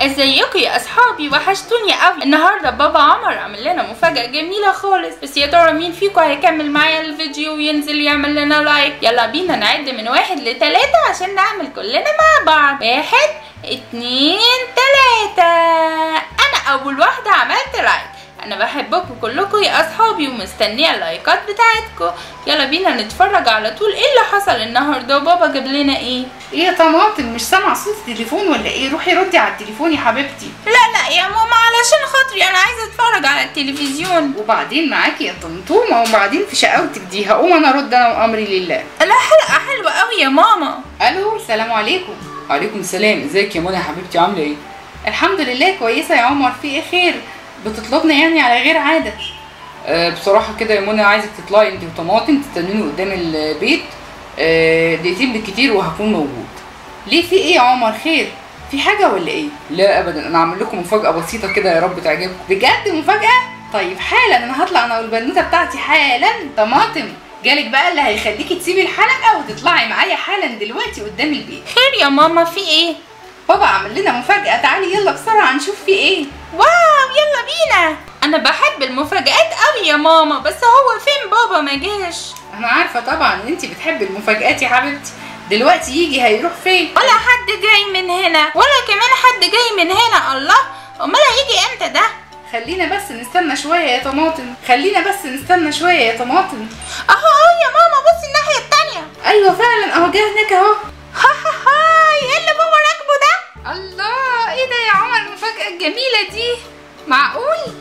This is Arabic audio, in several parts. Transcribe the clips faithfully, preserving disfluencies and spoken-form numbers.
ازيكم يا اصحابي؟ وحشتوني قوي. النهارده بابا عمر عمل لنا مفاجاه جميله خالص، بس يا ترى مين فيكم هيكمل معايا الفيديو وينزل يعمل لنا لايك؟ يلا بينا نعد من واحد لتلاته عشان نعمل كلنا مع بعض. واحد اتنين تلاته. انا اول واحده عملت لايك. انا بحبكم كلكم يا اصحابي ومستنيه اللايكات بتاعتكم. يلا بينا نتفرج على طول ايه اللي حصل النهارده. بابا جاب لنا ايه؟ ايه يا طماطم، مش سامعه صوت التليفون ولا ايه؟ روحي ردي على التليفون يا حبيبتي. لا لا يا ماما، علشان خاطري انا عايزه اتفرج على التلفزيون. وبعدين معاكي يا طمطومه، وبعدين في شقاوتك دي هقوم انا ارد، انا وامري لله. لا حلقه حلوه قوي يا ماما. الو، السلام عليكم. وعليكم السلام. ازيك يا منى يا حبيبتي، عامله ايه؟ الحمد لله كويسه يا عمر. في ايه خير؟ بتطلبنا يعني على غير عاده. أه بصراحه كده يا منى، عايزك تطلعي انت وطماطم تستنوني قدام البيت أه دقيقتين بالكتير وهكون موجود. ليه، في ايه يا عمر؟ خير، في حاجه ولا ايه؟ لا ابدا، انا هعمل لكم مفاجاه بسيطه كده يا رب تعجبكم. بجد مفاجاه؟ طيب حالا انا هطلع انا والبنوته بتاعتي حالا. طماطم جالك بقى اللي هيخليكي تسيبي الحلقه وتطلعي معايا حالا دلوقتي قدام البيت. خير يا ماما، في ايه؟ بابا عمل لنا مفاجاه، تعالي يلا بسرعه نشوف في ايه. واو، يلا بينا. انا بحب المفاجآت قوي يا ماما، بس هو فين بابا؟ ما جاش. انا عارفه طبعا ان انت بتحبي المفاجآت يا حبيبتي. دلوقتي يجي هيروح فين؟ ولا حد جاي من هنا ولا كمان حد جاي من هنا. الله، امال هيجي امتى ده؟ خلينا بس نستنى شويه يا طماطم، خلينا بس نستنى شويه يا طماطم. اهو اهو يا ماما، بصي الناحيه الثانيه. ايوه فعلا، اهو جه هناك اهو. ها ها ها، ايه اللي بابا راكبه ده؟ الله، ايه ده يا عمر، المفاجاه الجميله دي؟ معقول؟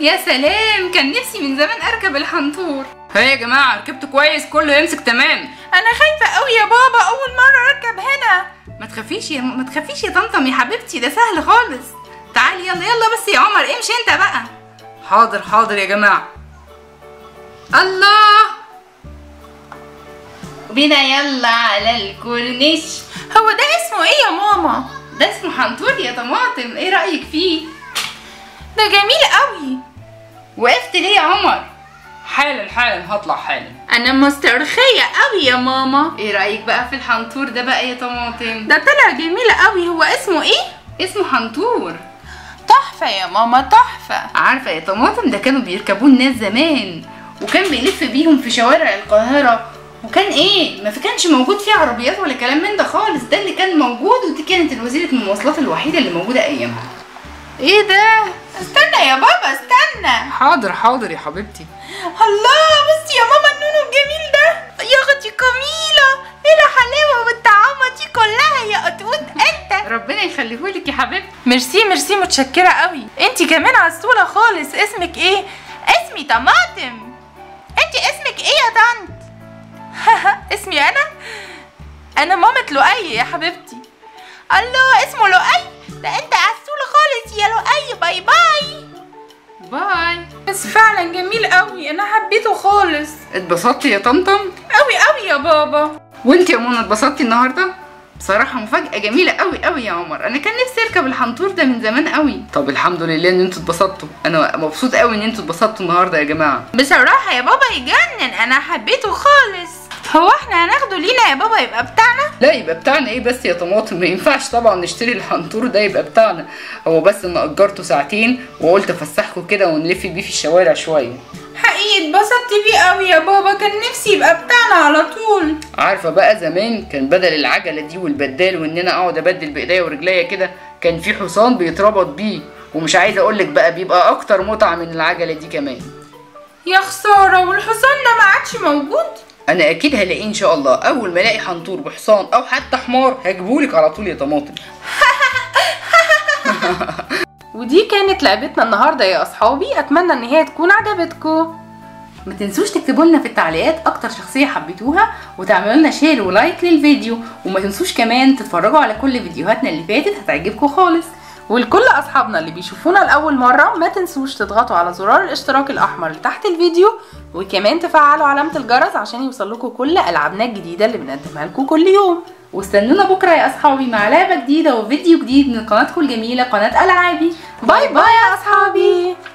يا سلام، كان نفسي من زمان اركب الحنطور. ها يا جماعه، ركبت كويس؟ كله يمسك تمام؟ انا خايفه قوي يا بابا، اول مره اركب هنا. ما تخافيش يا ما تخافيش يا طمطم يا حبيبتي، ده سهل خالص. تعالي يلا يلا بس يا عمر، امشي انت بقى. حاضر حاضر يا جماعه. الله، بينا يلا على الكورنيش. هو ده اسمه ايه يا ماما؟ ده اسمه حنطور يا طماطم، ايه رايك فيه؟ ده جميل قوي. وقفت ليه يا عمر؟ حالا حالا هطلع حالا. انا مسترخيه قوي يا ماما. ايه رايك بقى في الحنطور ده بقى يا طماطم؟ ده طلع جميل قوي. هو اسمه ايه؟ اسمه حنطور. تحفه يا ماما، تحفه. عارفه يا طماطم، ده كانوا بيركبوه الناس زمان، وكان بيلف بيهم في شوارع القاهره، وكان ايه، ما في كانش موجود فيه عربيات ولا كلام من ده خالص. ده اللي كان موجود، ودي كانت وسيله المواصلات الوحيده اللي موجوده ايامها. ايه ده؟ استنى يا بابا استنى. حاضر حاضر يا حبيبتي. الله، بصي يا ماما النونو الجميل ده. يا اختي جميله، ايه الحلاوه والطعامه دي كلها يا قطوط انت. ربنا يخليهولك يا حبيبتي. ميرسي ميرسي، متشكره قوي. انت كمان عسوله خالص. اسمك ايه؟ اسمي طماطم. انت اسمك ايه يا طنط؟ اسمي انا انا مامة لؤي يا حبيبتي. الله، اسمه لؤي؟ ده انت عسول خالص يا لؤي. باي باي باي. بس فعلا جميل قوي، انا حبيته خالص. اتبسطتي يا طمطم؟ قوي قوي يا بابا. وانت يا منى اتبسطتي النهارده؟ بصراحه مفاجاه جميله قوي قوي يا عمر، انا كان نفسي اركب الحنطور ده من زمان قوي. طب الحمد لله ان انتوا اتبسطتوا، انا مبسوط قوي ان انتوا اتبسطتوا النهارده يا جماعه. بصراحه يا بابا يجنن، انا حبيته خالص. هو احنا هناخده لينا يا بابا يبقى بتاعنا؟ لا يبقى بتاعنا ايه بس يا طماطم، ما ينفعش طبعا نشتري الحنطور ده يبقى بتاعنا. هو بس انا اجرته ساعتين وقلت افسحكم كده ونلف بيه في الشوارع شويه. حقيقي اتبسطت بيه قوي يا بابا، كان نفسي يبقى بتاعنا على طول. عارفه بقى زمان كان بدل العجله دي والبدال وان انا اقعد ابدل بايديا ورجليا كده، كان في حصان بيتربط بيه، ومش عايزه اقول لك بقى بيبقى اكتر متعه من العجله دي كمان. يا خساره، والحصان ده ما عادش موجود؟ انا اكيد هلاقيه ان شاء الله. اول ما الاقي حنطور بحصان او حتى حمار هجيبهولك على طول يا طماطم. ودي كانت لعبتنا النهارده يا اصحابي، اتمنى ان هي تكون عجبتكم. ما تنسوش تكتبوا لنا في التعليقات اكتر شخصيه حبيتوها، وتعملوا لنا شير ولايك للفيديو، وما تنسوش كمان تتفرجوا على كل فيديوهاتنا اللي فاتت هتعجبكم خالص. ولكل اصحابنا اللي بيشوفونا لاول مره، ما تنسوش تضغطوا على زرار الاشتراك الاحمر اللي تحت الفيديو، وكمان تفعلوا علامه الجرس عشان يوصلكوا كل العابنا الجديده اللي بنقدمها لكم كل يوم. واستنونا بكره يا اصحابي مع لعبه جديده وفيديو جديد من قناتكم الجميله قناه العابي. باي باي يا اصحابي.